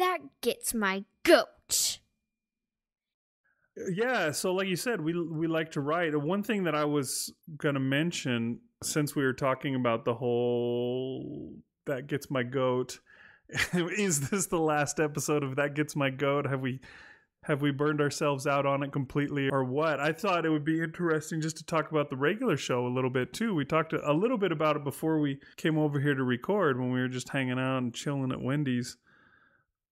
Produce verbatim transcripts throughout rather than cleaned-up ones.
That Gets My Goat. Yeah, so like you said, we we like to write. One thing that I was going to mention, since we were talking about the whole That Gets My Goat, is this the last episode of That Gets My Goat? Have we have we burned ourselves out on it completely or what? I thought it would be interesting just to talk about the regular show a little bit too. We talked a little bit about it before we came over here to record when we were just hanging out and chilling at Wendy's.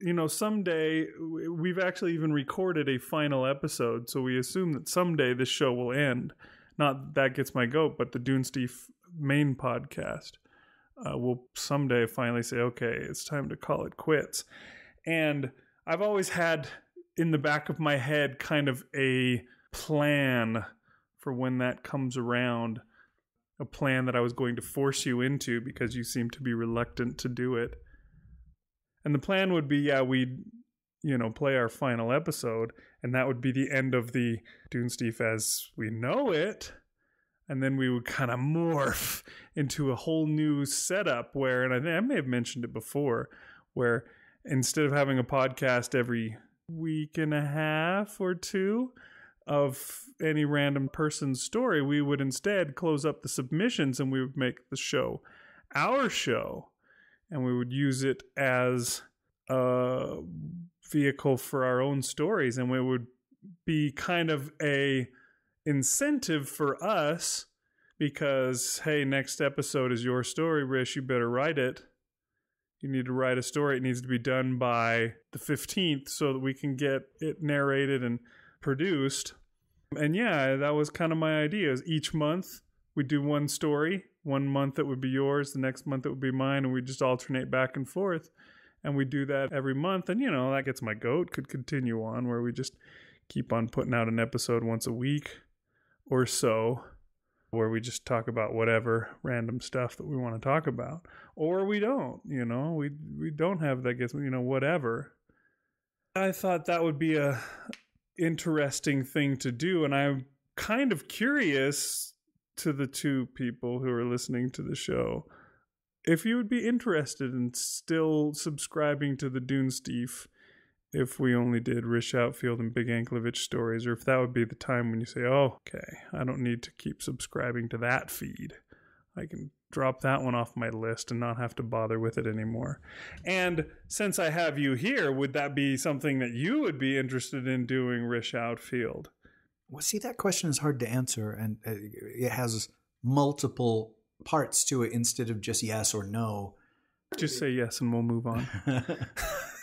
You know, someday, we've actually even recorded a final episode, so we assume that someday this show will end. Not That Gets My Goat, but the Dunesteef main podcast. Uh, we'll someday finally say, okay, it's time to call it quits. And I've always had in the back of my head kind of a plan for when that comes around. A plan that I was going to force you into because you seem to be reluctant to do it. And the plan would be, yeah, we'd, you know, play our final episode, and that would be the end of the Dunesteef as we know it. And then we would kind of morph into a whole new setup where, and I think I may have mentioned it before, where instead of having a podcast every week and a half or two of any random person's story, we would instead close up the submissions and we would make the show our show. And we would use it as a vehicle for our own stories. And it would be kind of a incentive for us because, hey, next episode is your story, Rish. You better write it. You need to write a story. It needs to be done by the fifteenth so that we can get it narrated and produced. And yeah, that was kind of my idea. Is each month we do one story. One month it would be yours, the next month it would be mine, and we just alternate back and forth. And we do that every month. And, you know, That Gets My Goat could continue on where we just keep on putting out an episode once a week or so where we just talk about whatever random stuff that we want to talk about. Or we don't, you know, we we don't have That Gets, you know, whatever. I thought that would be a interesting thing to do, and I'm kind of curious to the two people who are listening to the show, if you would be interested in still subscribing to the Dunesteef, if we only did Rish Outfield and Bigg Anklevich stories, or if that would be the time when you say, oh, okay, I don't need to keep subscribing to that feed. I can drop that one off my list and not have to bother with it anymore. And since I have you here, would that be something that you would be interested in doing, Rish Outfield? Well, see, that question is hard to answer, and it has multiple parts to it instead of just yes or no. Just say yes and we'll move on.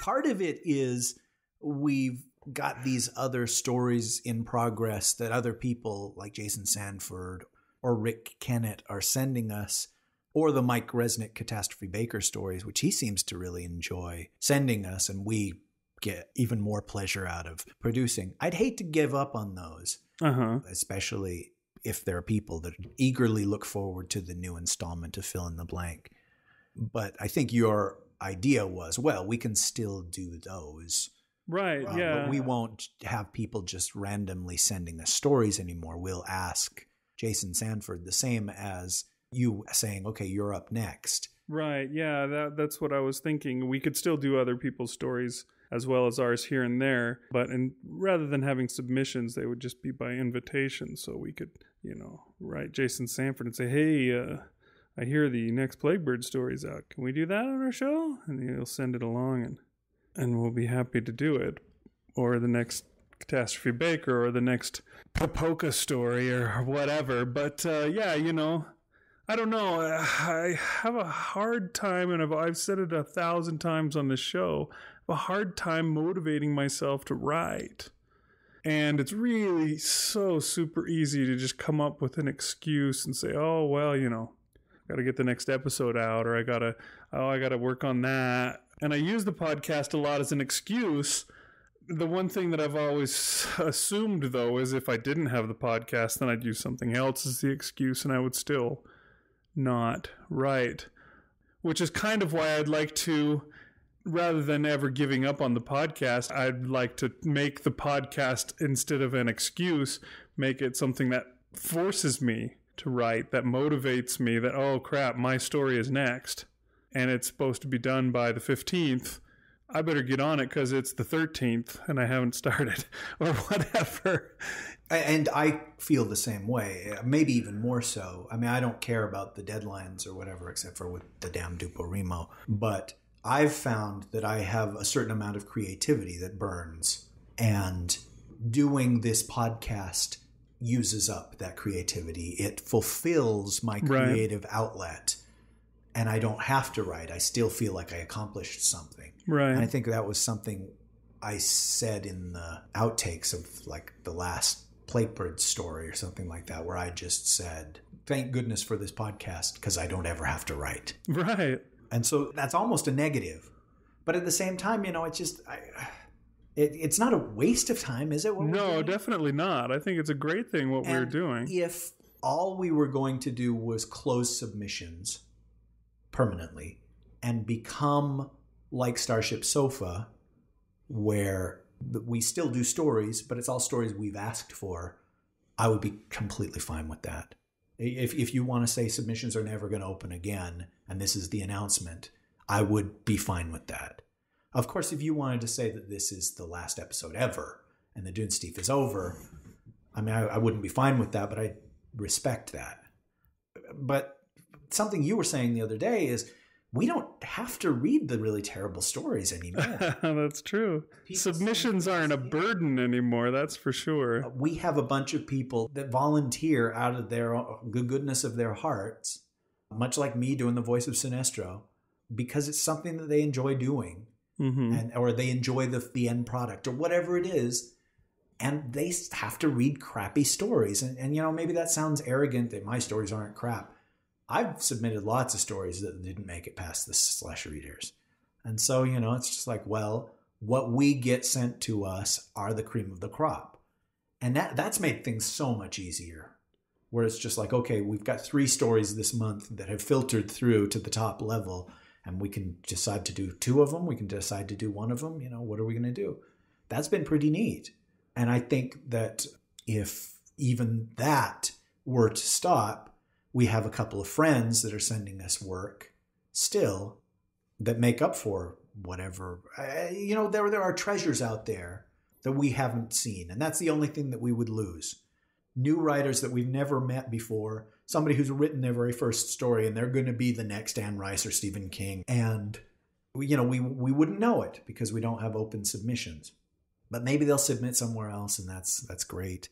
Part of it is we've got these other stories in progress that other people like Jason Sanford or Rick Kennett are sending us, or the Mike Resnick Catastrophe Baker stories, which he seems to really enjoy sending us, and we get even more pleasure out of producing. I'd hate to give up on those, uh-huh. especially if there are people that eagerly look forward to the new installment of Fill in the Blank. But I think your idea was, well, we can still do those. Right, um, yeah. But we won't have people just randomly sending us stories anymore. We'll ask Jason Sanford the same as you saying, okay, you're up next. Right, yeah, that, that's what I was thinking. We could still do other people's stories as well as ours here and there, but in, rather than having submissions, they would just be by invitation, so we could, you know, write Jason Sanford and say, hey, uh, I hear the next Plaguebird story's out. Can we do that on our show? And he'll send it along, and, and we'll be happy to do it. Or the next Catastrophe Baker, or the next Papoca story, or whatever. But, uh, yeah, you know, I don't know. I have a hard time, and I've, I've said it a thousand times on this show, a hard time motivating myself to write. And it's really so super easy to just come up with an excuse and say, oh, well, you know, I got to get the next episode out, or I got to, oh, I got to work on that. And I use the podcast a lot as an excuse. The one thing that I've always assumed, though, is if I didn't have the podcast, then I'd use something else as the excuse and I would still not write, which is kind of why I'd like to, rather than ever giving up on the podcast, I'd like to make the podcast, instead of an excuse, make it something that forces me to write, that motivates me, that, oh crap, my story is next, and it's supposed to be done by the fifteenth. I better get on it because it's the thirteenth and I haven't started or whatever. And I feel the same way, maybe even more so. I mean, I don't care about the deadlines or whatever, except for with the damn DuPoReMo. But I've found that I have a certain amount of creativity that burns, and doing this podcast uses up that creativity. It fulfills my creative right. outlet. And I don't have to write. I still feel like I accomplished something. Right. And I think that was something I said in the outtakes of like the last Plaguebird story or something like that, where I just said, thank goodness for this podcast because I don't ever have to write. Right. And so that's almost a negative. But at the same time, you know, it's just, I, it, it's not a waste of time, is it? What no, definitely not. I think it's a great thing what and we're doing. If all we were going to do was close submissions permanently and become like Starship Sofa, where we still do stories, but it's all stories we've asked for, I would be completely fine with that. If if you want to say submissions are never going to open again, and this is the announcement, I would be fine with that. Of course, if you wanted to say that this is the last episode ever and the Dunesteef is over, I mean, I, I wouldn't be fine with that, but I respect that. But something you were saying the other day is we don't have to read the really terrible stories anymore. That's true. People Submissions aren't a burden anymore, that's for sure. We have a bunch of people that volunteer out of their the goodness of their hearts, much like me doing the voice of Sinestro, because it's something that they enjoy doing, mm-hmm. and or they enjoy the, the end product or whatever it is. And they have to read crappy stories. And, and, you know, maybe that sounds arrogant that my stories aren't crap. I've submitted lots of stories that didn't make it past the slash readers. And so, you know, it's just like, well, what we get sent to us are the cream of the crop. And that that's made things so much easier, where it's just like, okay, we've got three stories this month that have filtered through to the top level, and we can decide to do two of them. We can decide to do one of them. You know, what are we going to do? That's been pretty neat. And I think that if even that were to stop, we have a couple of friends that are sending us work still that make up for whatever. You know, there, there are treasures out there that we haven't seen. And that's the only thing that we would lose. New writers that we've never met before. Somebody who's written their very first story, and they're going to be the next Anne Rice or Stephen King. And, we, you know, we, we wouldn't know it because we don't have open submissions. But maybe they'll submit somewhere else, and that's that's great.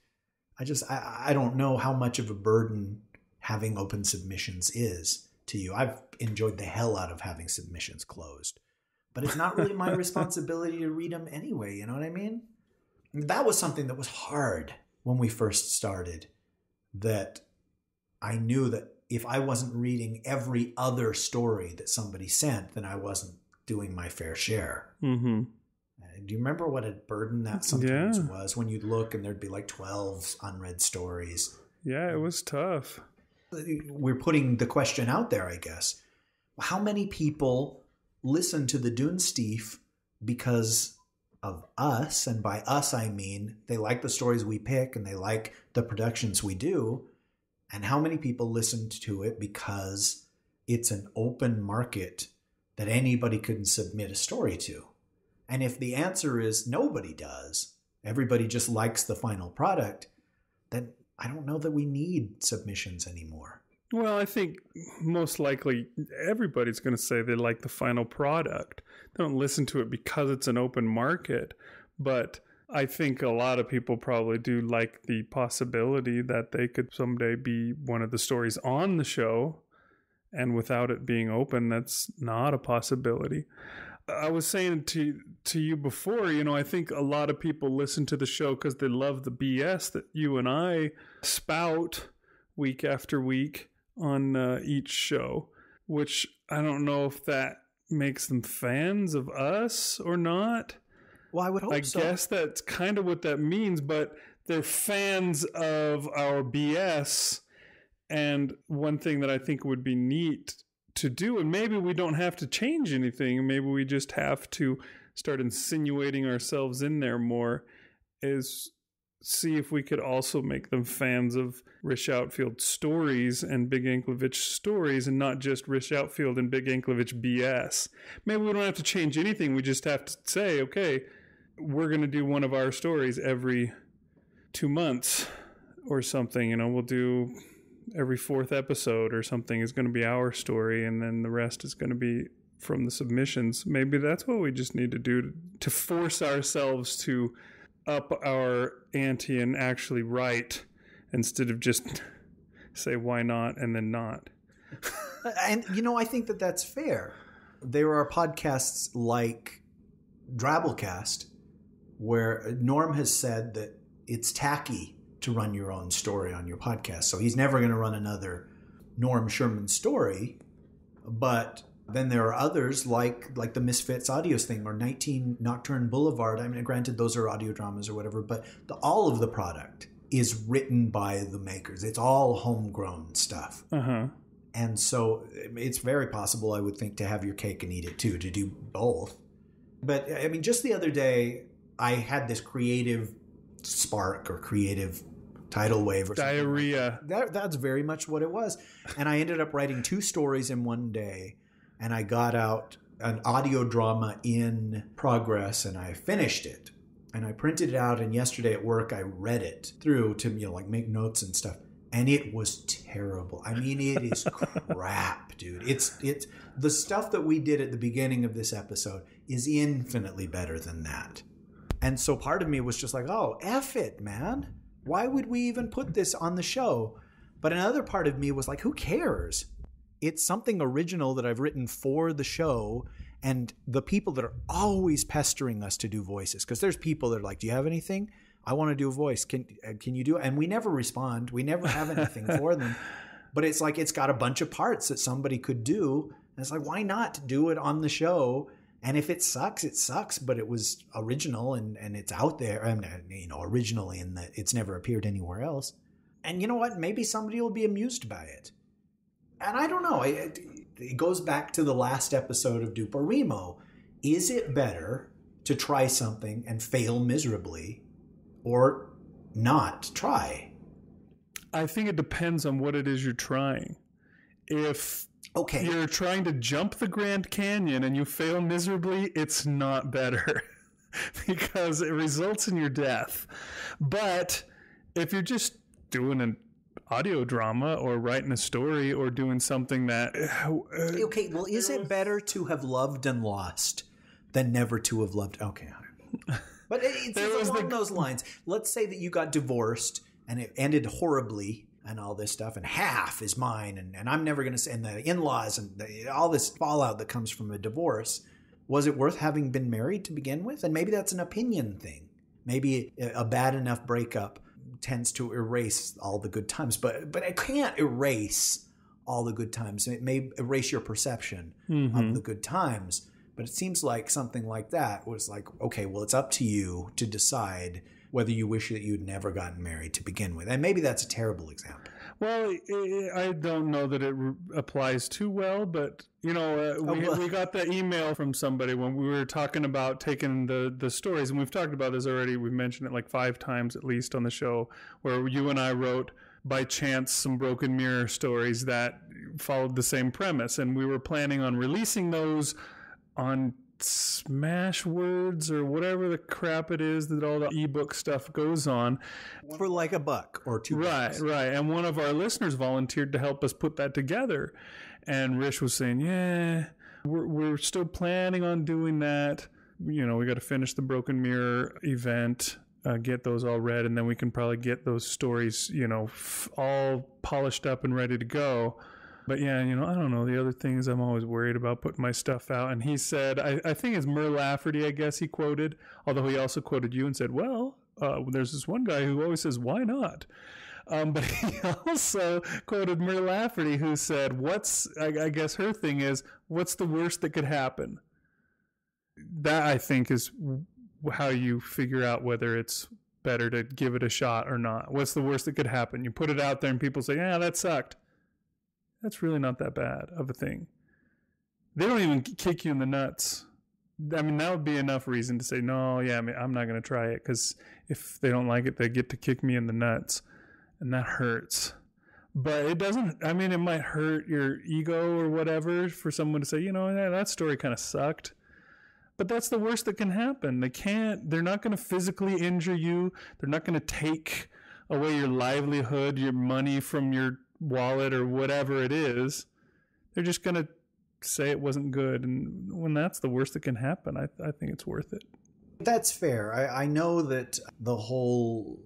I just, I, I don't know how much of a burden having open submissions is to you. I've enjoyed the hell out of having submissions closed, but it's not really my responsibility to read them anyway. You know what I mean? That was something that was hard when we first started, that I knew that if I wasn't reading every other story that somebody sent, then I wasn't doing my fair share. Mm-hmm. Do you remember what a burden that sometimes yeah. was, when you'd look and there'd be like twelve unread stories? Yeah, it was tough. We're putting the question out there, I guess. How many people listen to the Dunesteef because of us? And by us, I mean they like the stories we pick and they like the productions we do. And how many people listen to it because it's an open market that anybody can submit a story to? And if the answer is nobody does, everybody just likes the final product, then I don't know that we need submissions anymore. Well, I think most likely everybody's going to say they like the final product. They don't listen to it because it's an open market. But I think a lot of people probably do like the possibility that they could someday be one of the stories on the show. And without it being open, that's not a possibility. I was saying to to you before, you know, I think a lot of people listen to the show because they love the B S that you and I spout week after week on uh, each show, which I don't know if that makes them fans of us or not. Well, I would hope I so. I guess that's kind of what that means, but they're fans of our B S. And one thing that I think would be neat to do, and maybe we don't have to change anything, maybe we just have to start insinuating ourselves in there more, is see if we could also make them fans of Rish Outfield stories and Bigg Anklevich stories and not just Rish Outfield and Bigg Anklevich B S. Maybe we don't have to change anything. We just have to say, okay, we're going to do one of our stories every two months or something. You know, we'll do every fourth episode or something is going to be our story, and then the rest is going to be from the submissions. Maybe that's what we just need to do to, to force ourselves to up our ante and actually write instead of just say why not and then not. And, you know, I think that that's fair. There are podcasts like Drabblecast where Norm has said that it's tacky to run your own story on your podcast. So he's never going to run another Norm Sherman story. But then there are others like like the Misfits Audios thing or nineteen Nocturne Boulevard. I mean, granted, those are audio dramas or whatever, but the, all of the product is written by the makers. It's all homegrown stuff. Uh-huh. And so it's very possible, I would think, to have your cake and eat it too, to do both. But, I mean, just the other day, I had this creative spark or creative tidal wave or diarrhea. Something like that. That, that's very much what it was. And I ended up writing two stories in one day. And I got out an audio drama in progress, and I finished it. And I printed it out, and yesterday at work, I read it through to, you know, like make notes and stuff. And it was terrible. I mean, it is crap, dude. It's it's the stuff that we did at the beginning of this episode is infinitely better than that. And so part of me was just like, oh, F it, man. Why would we even put this on the show? But another part of me was like, who cares? It's something original that I've written for the show. And the people that are always pestering us to do voices, because there's people that are like, do you have anything? I want to do a voice. Can can you do it? And we never respond. We never have anything for them. But it's like it's got a bunch of parts that somebody could do. And it's like, why not do it on the show? And if it sucks, it sucks. But it was original and, and it's out there. I mean, you know, originally in that it's never appeared anywhere else. And you know what? Maybe somebody will be amused by it. And I don't know. It, it goes back to the last episode of DuPoReMo. Is it better to try something and fail miserably or not try? I think it depends on what it is you're trying. If okay. you're trying to jump the Grand Canyon and you fail miserably, it's not better because it results in your death. But if you're just doing an audio drama or writing a story or doing something that... Uh, okay, well, is it better to have loved and lost than never to have loved? Okay, but it's it along the... those lines. Let's say that you got divorced and it ended horribly and all this stuff, and half is mine, and, and I'm never going to say, and the in-laws and the, all this fallout that comes from a divorce. Was it worth having been married to begin with? And maybe that's an opinion thing. Maybe a, a bad enough breakup tends to erase all the good times, but but it can't erase all the good times. It may erase your perception mm-hmm. of the good times. But it seems like something like that was like, okay, well, it's up to you to decide whether you wish that you'd never gotten married to begin with. And maybe that's a terrible example. Well, I don't know that it applies too well, but, you know, uh, we, oh, well. we got the email from somebody when we were talking about taking the, the stories, and we've talked about this already. We've mentioned it like five times at least on the show, where you and I wrote, by chance, some Broken Mirror stories that followed the same premise, and we were planning on releasing those on Smashwords or whatever the crap it is that all the ebook stuff goes on for like a buck or two right bucks. Right and one of our listeners volunteered to help us put that together, and Rish was saying, yeah we're, we're still planning on doing that. You know, we got to finish the Broken Mirror event, uh, get those all read, and then we can probably get those stories, you know, f- all polished up and ready to go. But yeah, you know, I don't know. The other thing is I'm always worried about putting my stuff out. And he said, I, I think it's Mur Lafferty, I guess he quoted, although he also quoted you and said, well, uh, there's this one guy who always says, why not? Um, but he also quoted Mur Lafferty, who said, what's, I, I guess her thing is, what's the worst that could happen? That, I think, is how you figure out whether it's better to give it a shot or not. What's the worst that could happen? You put it out there and people say, yeah, that sucked. That's really not that bad of a thing. They don't even kick you in the nuts I mean, that would be enough reason to say, no, yeah, I mean, I'm not going to try it, because if they don't like it, they get to kick me in the nuts, and that hurts. But it doesn't, I mean, it might hurt your ego or whatever for someone to say, you know, yeah, that story kind of sucked. But that's the worst that can happen. They can't, they're not going to physically injure you. They're not going to take away your livelihood, your money from your wallet or whatever it is. They're just going to say it wasn't good. And when that's the worst that can happen, I, I think it's worth it. That's fair. I, I know that the whole,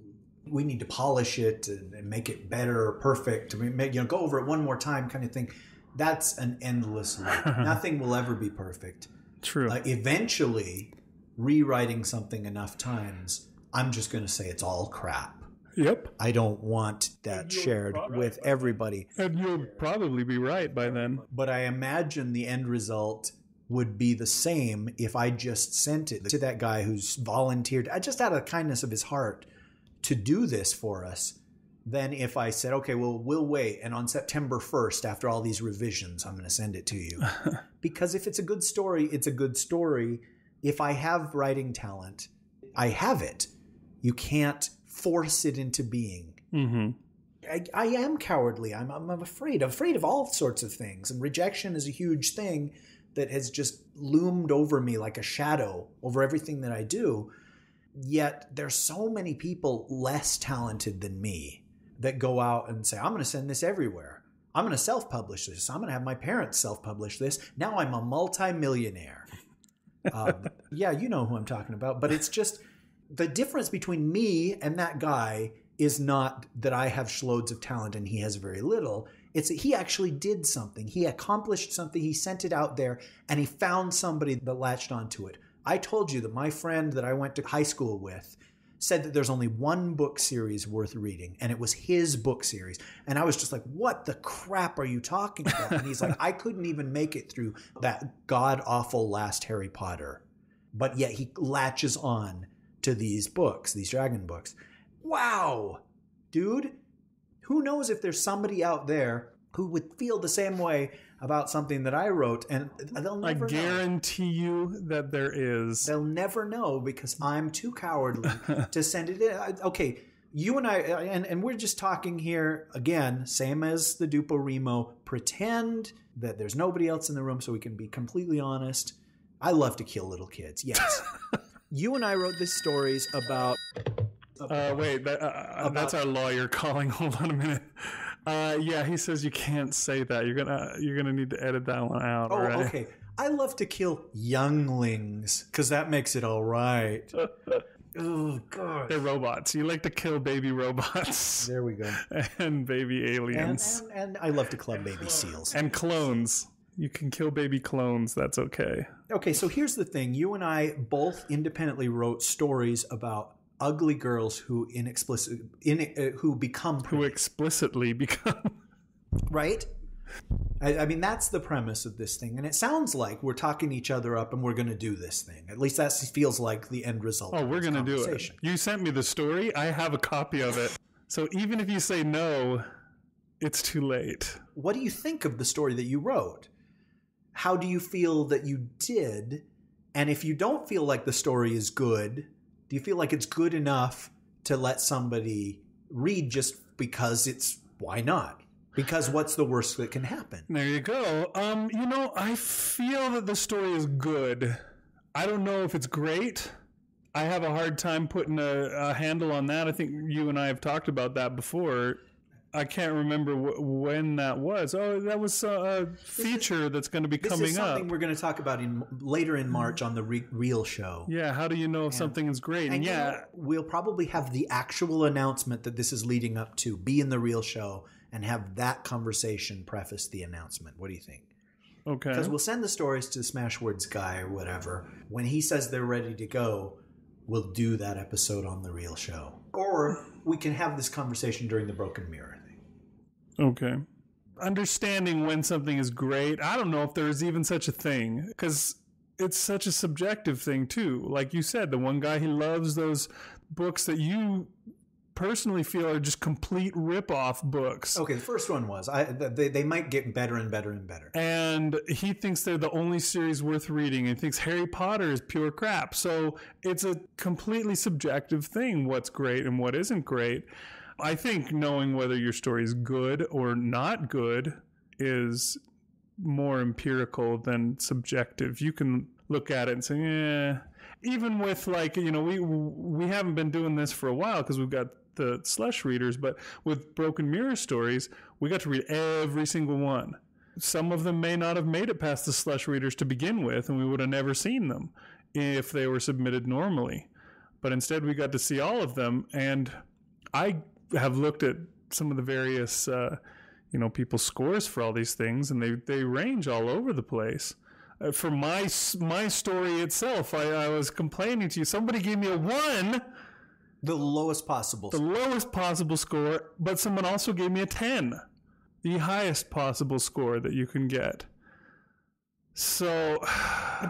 we need to polish it and, and make it better or perfect. I mean, make, you know, go over it one more time kind of thing. That's an endless loop. Nothing will ever be perfect. True. Uh, eventually, rewriting something enough times, I'm just going to say it's all crap. Yep. I don't want that shared with everybody. And you'll probably be right by then. But I imagine the end result would be the same if I just sent it to that guy who's volunteered, just out of the kindness of his heart, to do this for us, than if I said, okay, well, we'll wait, and on September first, after all these revisions, I'm going to send it to you. Because if it's a good story, it's a good story. If I have writing talent, I have it. You can't force it into being. Mm-hmm. I, I am cowardly. I'm, I'm afraid. I'm afraid of all sorts of things. And rejection is a huge thing that has just loomed over me like a shadow over everything that I do. Yet there's so many people less talented than me that go out and say, I'm going to send this everywhere. I'm going to self-publish this. I'm going to have my parents self-publish this. Now I'm a multimillionaire. um, yeah, you know who I'm talking about. But it's just the difference between me and that guy is not that I have shloads of talent and he has very little. It's that he actually did something. He accomplished something. He sent it out there and he found somebody that latched onto it. I told you that my friend that I went to high school with said that there's only one book series worth reading, and it was his book series. And I was just like, what the crap are you talking about? And he's like, I couldn't even make it through that god-awful last Harry Potter. But yet he latches on to these books, these dragon books. Wow, dude, who knows if there's somebody out there who would feel the same way about something that I wrote, and they'll never I guarantee know. You that there is. They'll never know because I'm too cowardly to send it in. I, okay, you and I, and, and we're just talking here, again, same as the DuPoReMo, pretend that there's nobody else in the room so we can be completely honest. I love to kill little kids, yes. You and I wrote these stories about... Uh, wait, that, uh, that's our lawyer calling. Hold on a minute. Uh, yeah, he says you can't say that. You're gonna you're gonna need to edit that one out. Oh, right? Okay. I love to kill younglings because that makes it all right. Oh God, they're robots. You like to kill baby robots. There we go. And baby aliens. And, and, and I love to club baby seals and clones. You can kill baby clones. That's okay. Okay, so here's the thing. You and I both independently wrote stories about ugly girls who inexplicit in, uh, who become pretty. Who explicitly become right. I, I mean, that's the premise of this thing, and it sounds like we're talking each other up, and we're going to do this thing. At least that feels like the end result. Oh, of we're going to do it. You sent me the story. I have a copy of it. So even if you say no, it's too late. What do you think of the story that you wrote? How do you feel that you did? And if you don't feel like the story is good, do you feel like it's good enough to let somebody read just because it's, why not? Because what's the worst that can happen? There you go. Um, you know, I feel that the story is good. I don't know if it's great. I have a hard time putting a, a handle on that. I think you and I have talked about that before. I can't remember wh when that was. Oh, that was a feature that's going to be coming up. This is something up. We're going to talk about in later in March on the re Real Show. Yeah, how do you know if and, something is great? And, and yeah, you know, we'll probably have the actual announcement that this is leading up to be in the Real Show and have that conversation preface the announcement. What do you think? Okay. Because we'll send the stories to the Smashwords guy or whatever. When he says they're ready to go, we'll do that episode on the Real Show. Or we can have this conversation during the Broken Mirror. Okay. Understanding when something is great. I don't know if there is even such a thing, because it's such a subjective thing too. Like you said, the one guy, he loves those books that you personally feel are just complete rip-off books. Okay, the first one was. I, they, they might get better and better and better. And he thinks they're the only series worth reading and thinks Harry Potter is pure crap. So it's a completely subjective thing, what's great and what isn't great. I think knowing whether your story is good or not good is more empirical than subjective. You can look at it and say, yeah. Even with, like, you know, we we haven't been doing this for a while because we've got the slush readers, but with Broken Mirror stories, we got to read every single one. Some of them may not have made it past the slush readers to begin with, and we would have never seen them if they were submitted normally. But instead, we got to see all of them, and I have looked at some of the various, uh, you know, people's scores for all these things, and they, they range all over the place. Uh, for my my story itself, I, I was complaining to you. Somebody gave me a one. The lowest possible score. The lowest possible score, but someone also gave me a ten. The highest possible score that you can get. So...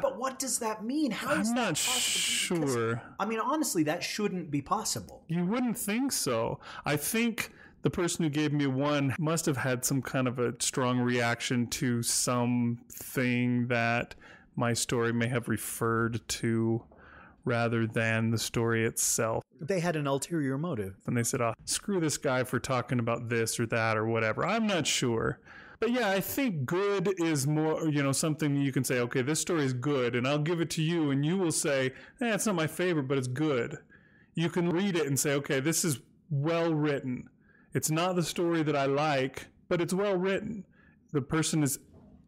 But what does that mean? How is I'm not that sure. Because, I mean, honestly, that shouldn't be possible. You wouldn't think so. I think... The person who gave me one must have had some kind of a strong reaction to something that my story may have referred to rather than the story itself. They had an ulterior motive. And they said, oh, screw this guy for talking about this or that or whatever. I'm not sure. But yeah, I think good is more, you know, something you can say, okay, this story is good and I'll give it to you and you will say, eh, it's not my favorite, but it's good. You can read it and say, okay, this is well written. It's not the story that I like, but it's well written. The person is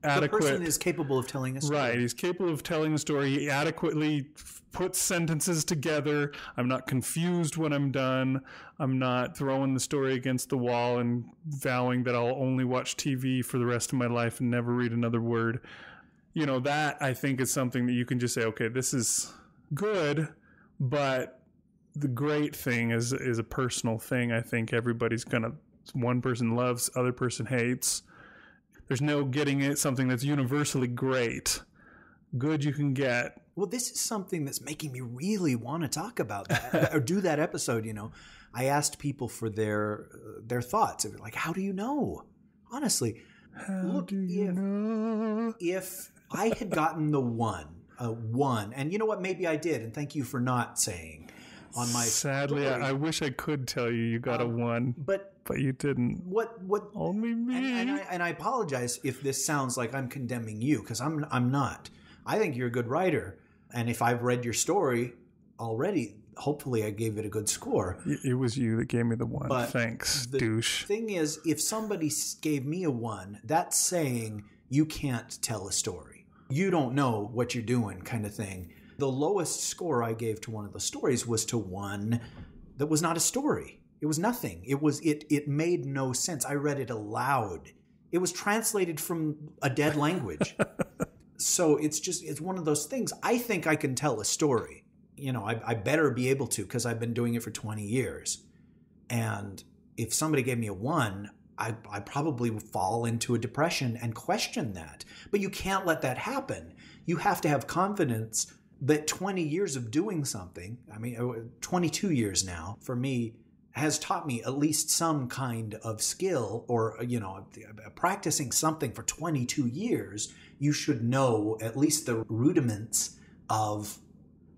adequate. The person is capable of telling a story. Right. He's capable of telling a story. He adequately puts sentences together. I'm not confused when I'm done. I'm not throwing the story against the wall and vowing that I'll only watch T V for the rest of my life and never read another word. You know, that I think is something that you can just say, okay, this is good, but... The great thing is is a personal thing. I think everybody's gonna, one person loves, other person hates. There's no getting it something that's universally great. Good you can get. Well, this is something that's making me really want to talk about that or do that episode. You know, I asked people for their uh, their thoughts. It was like, how do you know? Honestly, how look, do you if, know? If I had gotten the one, a one, and you know what? Maybe I did, and thank you for not saying. On my Sadly, I, I wish I could tell you you got um, a one, but but you didn't. What what? Only me. And, and, I, and I apologize if this sounds like I'm condemning you, because I'm I'm not. I think you're a good writer, and if I've read your story already, hopefully I gave it a good score. It was you that gave me the one. But thanks, the douche. The thing is, if somebody gave me a one, that's saying you can't tell a story. You don't know what you're doing, kind of thing. The lowest score I gave to one of the stories was to one that was not a story. It was nothing. It was it it made no sense. I read it aloud. It was translated from a dead language. So it's just it's one of those things. I think I can tell a story. You know, I, I better be able to because I've been doing it for twenty years. And if somebody gave me a one, I I probably would fall into a depression and question that. But you can't let that happen. You have to have confidence. That twenty years of doing something, I mean, twenty-two years now for me, has taught me at least some kind of skill or, you know, practicing something for twenty-two years, you should know at least the rudiments of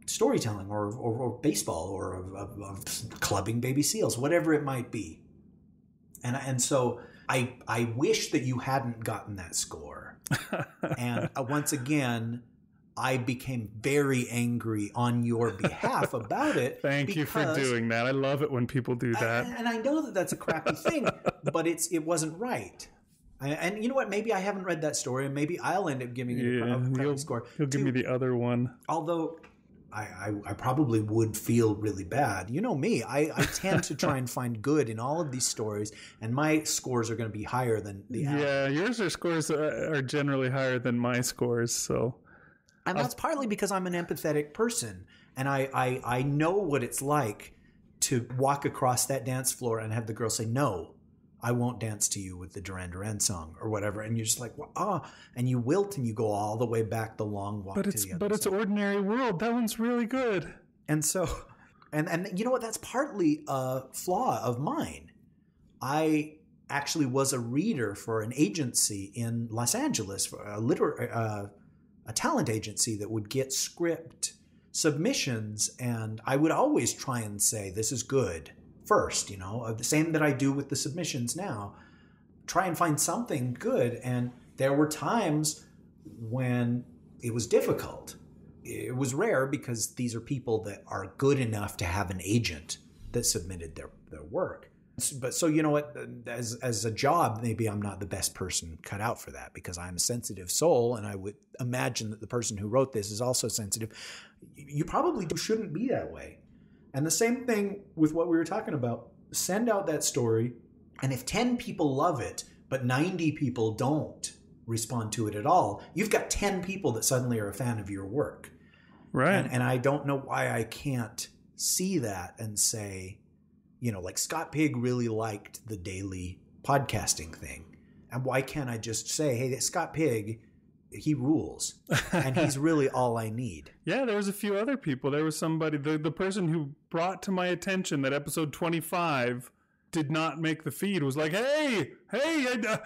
storytelling or, or, or baseball or of, of, of clubbing baby seals, whatever it might be. And, and so I, I wish that you hadn't gotten that score. And once again... I became very angry on your behalf about it. Thank you for doing that. I love it when people do that. And, and I know that that's a crappy thing, but it's it wasn't right. I, and you know what? Maybe I haven't read that story, and maybe I'll end up giving it yeah, a crappy you'll, score. You'll give me the other one. Although I, I, I probably would feel really bad. You know me. I, I tend to try and find good in all of these stories, and my scores are going to be higher than the average. Yeah, yours are scores uh, are generally higher than my scores, so... And that's partly because I'm an empathetic person, and I, I, I know what it's like to walk across that dance floor and have the girl say, no, I won't dance to you with the Duran Duran song or whatever. And you're just like, well, ah, and you wilt and you go all the way back the long walk but to it's, the other But side. It's Ordinary World. That one's really good. And so And and you know what? That's partly a flaw of mine. I actually was a reader for an agency in Los Angeles, for a liter- uh, a talent agency that would get script submissions, and I would always try and say, this is good first, you know, the same that I do with the submissions now. Try and find something good, and there were times when it was difficult. It was rare because these are people that are good enough to have an agent that submitted their, their work. But so, you know what, as as a job, maybe I'm not the best person cut out for that because I'm a sensitive soul, and I would imagine that the person who wrote this is also sensitive. You probably shouldn't be that way. And the same thing with what we were talking about. Send out that story, and if ten people love it, but ninety people don't respond to it at all, you've got ten people that suddenly are a fan of your work. Right. And, and I don't know why I can't see that and say, you know, like Scott Pig really liked the daily podcasting thing. And why can't I just say, hey, Scott Pig, he rules. And he's really all I need. Yeah, there was a few other people. There was somebody, the, the person who brought to my attention that episode twenty-five did not make the feed was like, hey, hey, I... Uh,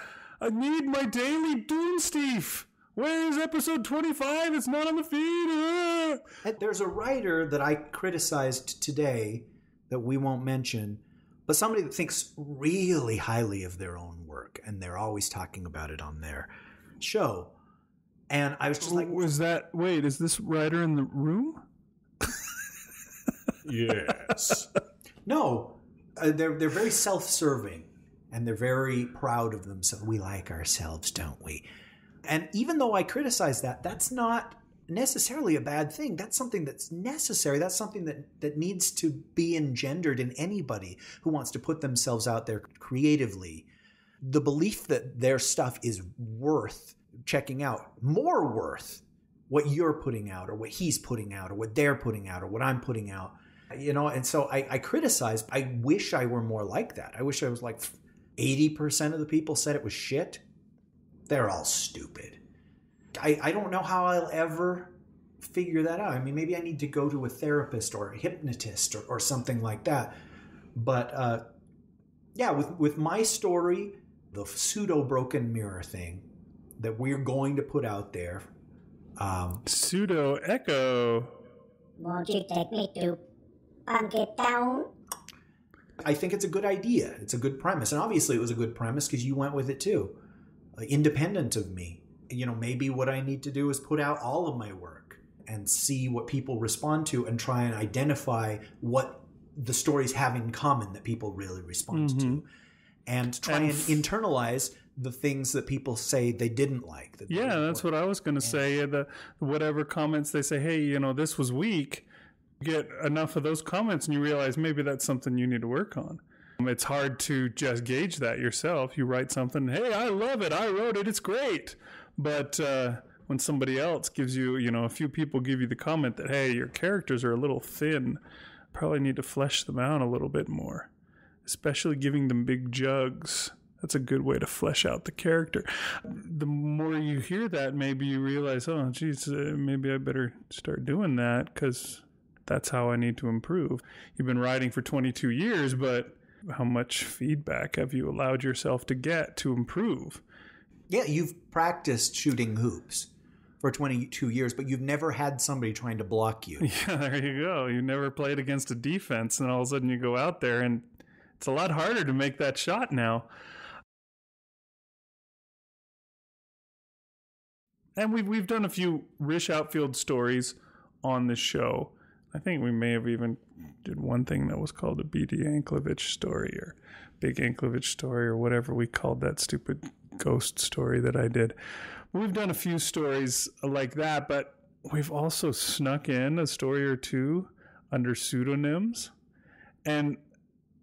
I need my daily Dunesteef. Where is episode twenty-five? It's not on the feed. Ah. There's a writer that I criticized today that we won't mention, but somebody that thinks really highly of their own work, and they're always talking about it on their show. And I was just like... Was that... Wait, is this writer in the room? Yes. No. Uh, they're they're very self-serving. And they're very proud of themselves. We like ourselves, don't we? And even though I criticize that, that's not necessarily a bad thing. That's something that's necessary. That's something that, that needs to be engendered in anybody who wants to put themselves out there creatively. The belief that their stuff is worth checking out, more worth what you're putting out or what he's putting out or what they're putting out or what I'm putting out. You know, and so I, I criticize. I wish I were more like that. I wish I was like... eighty percent of the people said it was shit. They're all stupid. I, I don't know how I'll ever figure that out. I mean, maybe I need to go to a therapist or a hypnotist or, or something like that. But uh, yeah, with, with my story, the pseudo broken mirror thing that we're going to put out there. Um, pseudo echo. Won't you take me to Pumpkin Town? I think it's a good idea. It's a good premise. And obviously it was a good premise because you went with it too, independent of me. You know, maybe what I need to do is put out all of my work and see what people respond to and try and identify what the stories have in common that people really respond mm-hmm. to and try and, and internalize the things that people say they didn't like. That yeah, that's what I was going to say. The, whatever comments they say, hey, you know, this was weak. Get enough of those comments and you realize maybe that's something you need to work on. It's hard to just gauge that yourself. You write something, hey, I love it, I wrote it, it's great. But uh, when somebody else gives you, you know, a few people give you the comment that, hey, your characters are a little thin, probably need to flesh them out a little bit more, especially giving them big jugs. That's a good way to flesh out the character. The more you hear that, maybe you realize, oh, geez, uh, maybe I better start doing that because... that's how I need to improve. You've been writing for twenty-two years, but how much feedback have you allowed yourself to get to improve? Yeah, you've practiced shooting hoops for twenty-two years, but you've never had somebody trying to block you. Yeah, there you go. You never played against a defense, and all of a sudden you go out there, and it's a lot harder to make that shot now. And we've, we've done a few Rish Outfield stories on this show. I think we may have even did one thing that was called a Bigg Anklevich story or Bigg Anklevich story or whatever we called that stupid ghost story that I did. We've done a few stories like that, but we've also snuck in a story or two under pseudonyms. And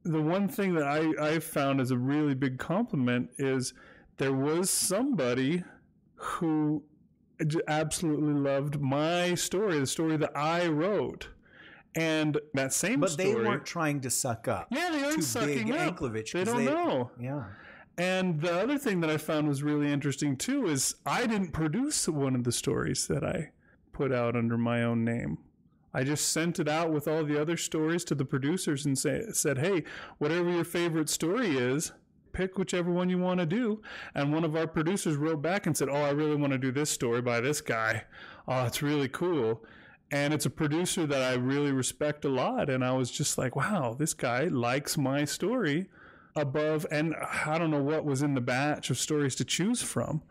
the one thing that I, I found as a really big compliment is there was somebody who absolutely loved my story, the story that I wrote. And that same but story... But they weren't trying to suck up. Yeah, they aren't sucking Bigg up. Anklevich, they don't they, know. Yeah. And the other thing that I found was really interesting, too, is I didn't produce one of the stories that I put out under my own name. I just sent it out with all the other stories to the producers and say, said, hey, whatever your favorite story is, pick whichever one you want to do. And one of our producers wrote back and said, oh, I really want to do this story by this guy. Oh, it's really cool. And it's a producer that I really respect a lot. And I was just like, wow, this guy likes my story above. And I don't know what was in the batch of stories to choose from.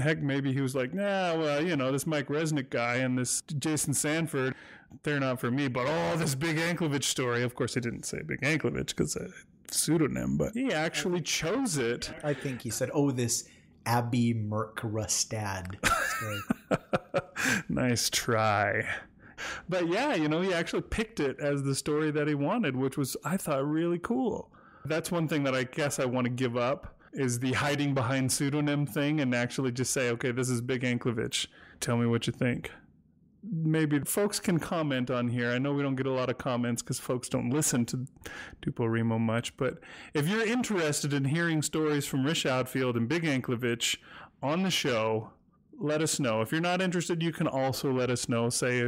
Heck, maybe he was like, nah, well, you know, this Mike Resnick guy and this Jason Sanford, they're not for me. But oh, this Bigg Anklevich story. Of course, he didn't say Bigg Anklevich because it's a pseudonym, but he actually chose it. I think he said, oh, this Abby Merck Rustad story. Nice try. But yeah, you know, he actually picked it as the story that he wanted, which was, I thought, really cool. That's one thing that I guess I want to give up is the hiding behind pseudonym thing and actually just say, okay, this is Bigg Anklevich. Tell me what you think. Maybe folks can comment on here. I know we don't get a lot of comments because folks don't listen to DuPoReMo much, but if you're interested in hearing stories from Rish Outfield and Bigg Anklevich on the show, let us know. If you're not interested, you can also let us know. Say,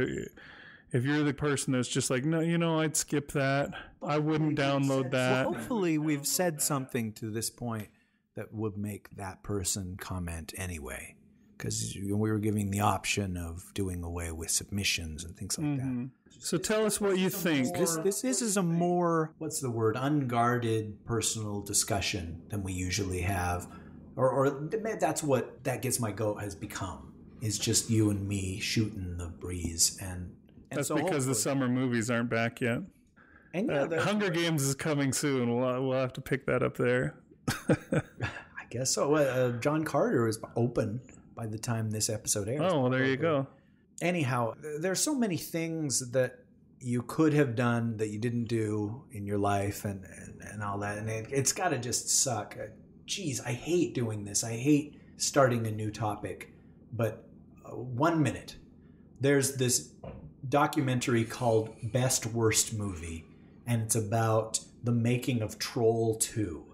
if you're the person that's just like, no, you know, I'd skip that. I wouldn't download that. Well, hopefully we've said something to this point that would make that person comment anyway. Because we were giving the option of doing away with submissions and things like mm-hmm. that. So tell us what you think. This, this, this is a more, what's the word, unguarded personal discussion than we usually have. Or, or that's what That Gets My Goat has become. It's just you and me shooting the breeze. And, and that's so because the summer movies aren't back yet. And yeah, uh, Hunger Games is coming soon. We'll, we'll have to pick that up there. I guess so. Uh, John Carter is open by the time this episode airs. Oh, well, there you go. Anyhow, there's so many things that you could have done that you didn't do in your life and, and, and all that. And it, it's got to just suck. Geez, I hate doing this. I hate starting a new topic. But uh, one minute, there's this documentary called Best Worst Movie, and it's about the making of Troll two,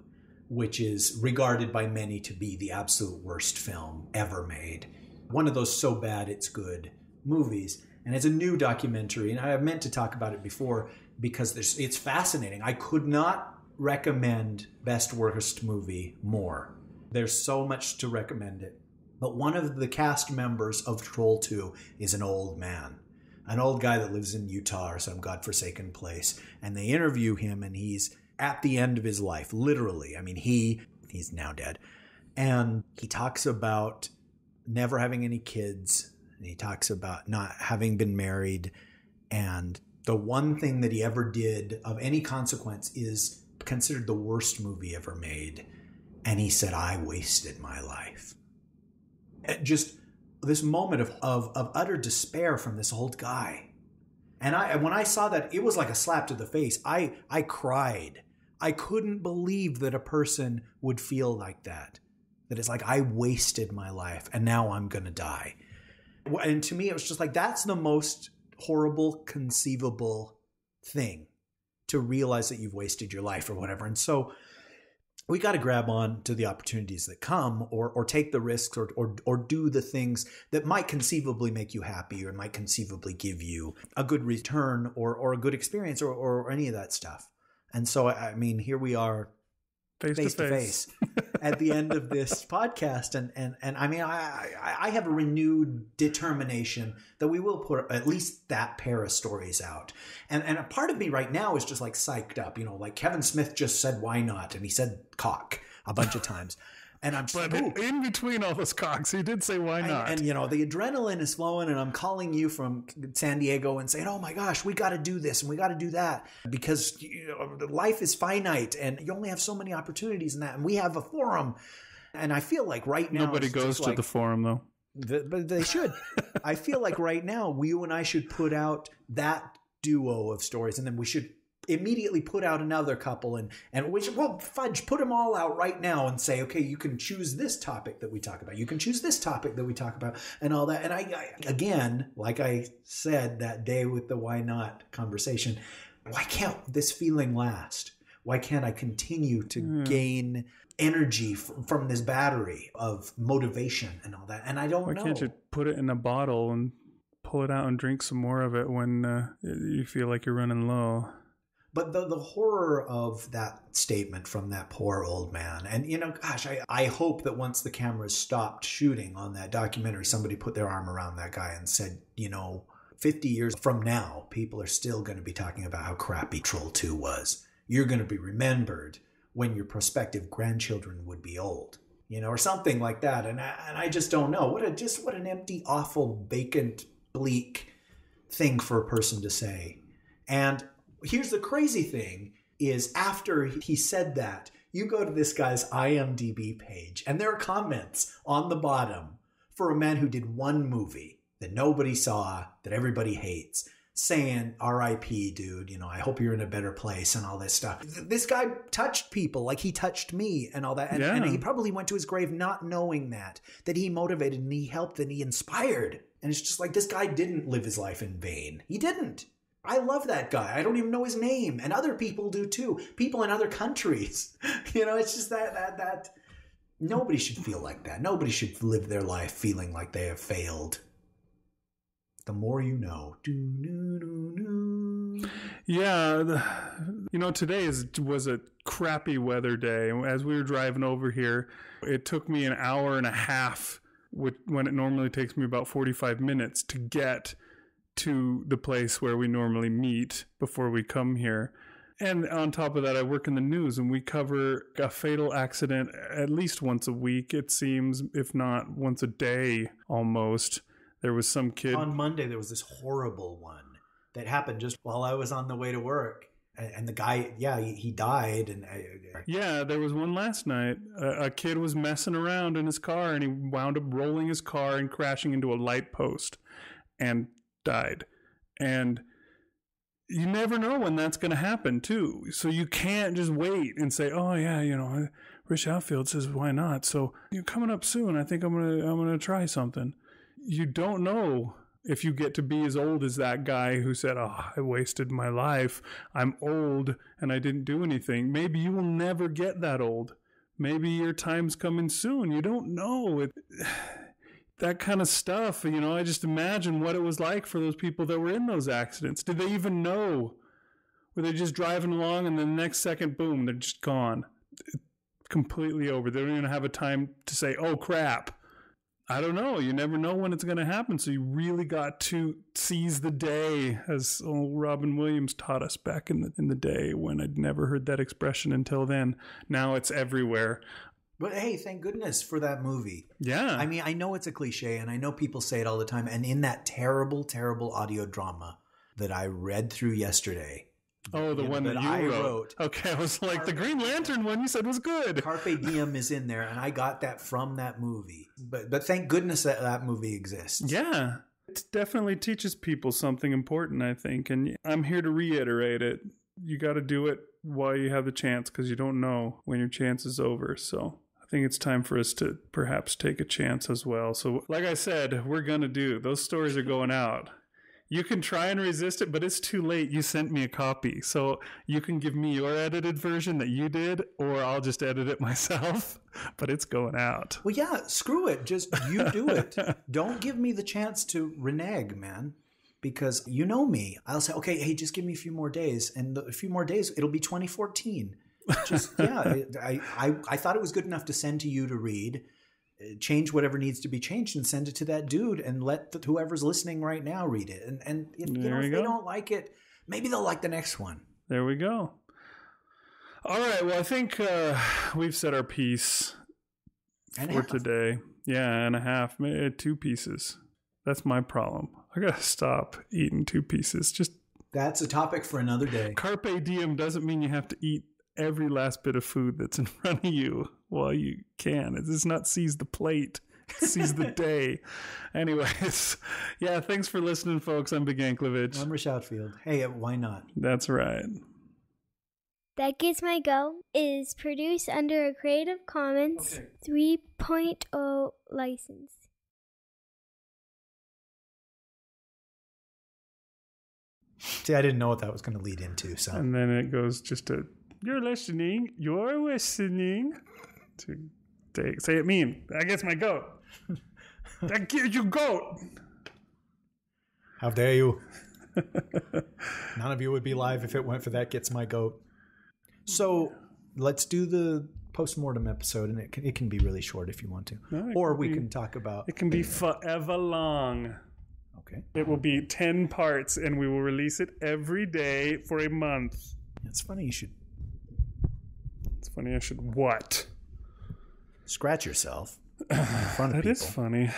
which is regarded by many to be the absolute worst film ever made. One of those so bad it's good movies. And it's a new documentary, and I meant to talk about it before because there's, it's fascinating. I could not recommend Best Worst Movie more. There's so much to recommend it. But one of the cast members of Troll two is an old man, an old guy that lives in Utah or some godforsaken place. And they interview him, and he's at the end of his life, literally. I mean, he he's now dead. And he talks about never having any kids, and he talks about not having been married. And the one thing that he ever did of any consequence is considered the worst movie ever made. And he said, I wasted my life. And just this moment of, of, of utter despair from this old guy. And I, when I saw that, it was like a slap to the face. I, I cried. I couldn't believe that a person would feel like that. That it's like, I wasted my life and now I'm going to die. And to me, it was just like, that's the most horrible, conceivable thing, to realize that you've wasted your life or whatever. And so we got to grab on to the opportunities that come, or or take the risks, or, or or do the things that might conceivably make you happy or might conceivably give you a good return or or a good experience or, or any of that stuff. And so, I mean, here we are face, face to face, face at the end of this podcast. And, and, and I mean, I, I have a renewed determination that we will put at least that pair of stories out. And, and a part of me right now is just like psyched up, you know, like Kevin Smith just said, why not? And he said cock a bunch of times. And I'm but in, in between all those cocks, he did say, why not? I, and, you know, the adrenaline is flowing, and I'm calling you from San Diego and saying, oh, my gosh, we got to do this and we got to do that, because you know, life is finite and you only have so many opportunities in that. And we have a forum. And I feel like right now. Nobody goes to like, the forum, though. The, but they should. I feel like right now, you and I should put out that duo of stories, and then we should immediately put out another couple, and and which well fudge put them all out right now and say, okay, you can choose this topic that we talk about, you can choose this topic that we talk about, and all that. And I, I again, like I said that day with the why not conversation, why can't this feeling last? Why can't I continue to mm. gain energy f from this battery of motivation and all that? And I don't why know why can't you put it in a bottle and pull it out and drink some more of it when uh, you feel like you're running low. But the, the horror of that statement from that poor old man. And, you know, gosh, I, I hope that once the cameras stopped shooting on that documentary, somebody put their arm around that guy and said, you know, fifty years from now, people are still going to be talking about how crappy Troll two was. You're going to be remembered when your prospective grandchildren would be old, you know, or something like that. And I, and I just don't know. What a just what an empty, awful, vacant, bleak thing for a person to say. And here's the crazy thing is after he said that, you go to this guy's I M D B page and there are comments on the bottom for a man who did one movie that nobody saw, that everybody hates, saying, R I P, dude, you know, I hope you're in a better place and all this stuff. This guy touched people like he touched me and all that. And, yeah. and he probably went to his grave not knowing that, that he motivated and he helped and he inspired. And it's just like, this guy didn't live his life in vain. He didn't. I love that guy. I don't even know his name. And other people do too. People in other countries. You know, it's just that, that, that nobody should feel like that. Nobody should live their life feeling like they have failed. The more you know. Yeah. The, you know, today is, was a crappy weather day. As we were driving over here, it took me an hour and a half with, when it normally takes me about forty-five minutes to get to the place where we normally meet before we come here. And on top of that, I work in the news and we cover a fatal accident at least once a week, it seems, if not once a day almost. There was some kid... On Monday, there was this horrible one that happened just while I was on the way to work. And the guy, yeah, he died. And I... Yeah, there was one last night. A kid was messing around in his car and he wound up rolling his car and crashing into a light post. And... died. And you never know when that's going to happen too, so you can't just wait and say, oh yeah, you know, Rish Outfield says why not, so you're coming up soon, I think I'm gonna I'm gonna try something. You don't know if you get to be as old as that guy who said, oh, I wasted my life, I'm old and I didn't do anything. Maybe you will never get that old. Maybe your time's coming soon. You don't know it. That kind of stuff, you know, I just imagine what it was like for those people that were in those accidents. Did they even know? Were they just driving along and the next second, boom, they're just gone. It's completely over. They don't even have a time to say, oh, crap. I don't know. You never know when it's going to happen. So you really got to seize the day, as old Robin Williams taught us back in the, in the day when I'd never heard that expression until then. Now it's everywhere. But hey, thank goodness for that movie. Yeah. I mean, I know it's a cliche and I know people say it all the time. And in that terrible, terrible audio drama that I read through yesterday. Oh, the one that I wrote. Okay. I was like, the Green Lantern one you said was good. Carpe Diem is in there. And I got that from that movie. But, but thank goodness that that movie exists. Yeah. It definitely teaches people something important, I think. And I'm here to reiterate it. You got to do it while you have the chance because you don't know when your chance is over. So... I think it's time for us to perhaps take a chance as well. So like I said, we're going to do. Those stories are going out. You can try and resist it, but it's too late. You sent me a copy. So you can give me your edited version that you did, or I'll just edit it myself. But it's going out. Well, yeah, screw it. Just you do it. Don't give me the chance to renege, man. Because you know me. I'll say, okay, hey, just give me a few more days. And a few more days, it'll be twenty fourteen. Just, yeah, I, I, I thought it was good enough to send to you to read, change whatever needs to be changed and send it to that dude and let the, whoever's listening right now read it. And, and if, you know, if they don't like it, maybe they'll like the next one. There we go. All right. Well, I think uh, we've said our piece and for today. Yeah, and a half, maybe two pieces. That's my problem. I got to stop eating two pieces. Just That's a topic for another day. Carpe diem doesn't mean you have to eat every last bit of food that's in front of you while you can. It's just not seize the plate, seize the day. Anyways, yeah, thanks for listening, folks. I'm Bigg Anklevich. I'm Rish Outfield. Hey, why not? That's right. That Gets My Goat is produced under a Creative Commons okay. three point oh license. See, I didn't know what that was going to lead into. So, and then it goes just to... You're listening. You're listening. To take, say it mean. I guess my goat. I get you goat. How dare you? None of you would be live if it weren't for That Gets My Goat. So let's do the post-mortem episode, and it can, it can be really short if you want to. No, or we be, can talk about... It can be forever long. Okay. It will be ten parts, and we will release it every day for a month. It's funny you should... It's funny I should what? Scratch yourself. That is funny.